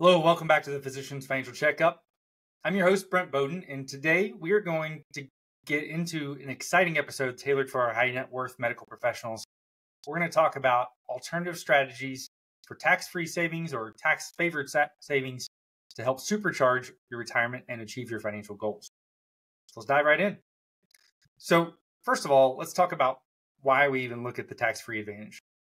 Hello, welcome back to the Physicians Financial Checkup. I'm your host, Brent Boden, and today we are going to get into an exciting episode tailored for our high net worth medical professionals. We're going to talk about alternative strategies for tax-free savings or tax-favored savings to help supercharge your retirement and achieve your financial goals. So let's dive right in. So first of all, let's talk about why we even look at the tax-free advantage.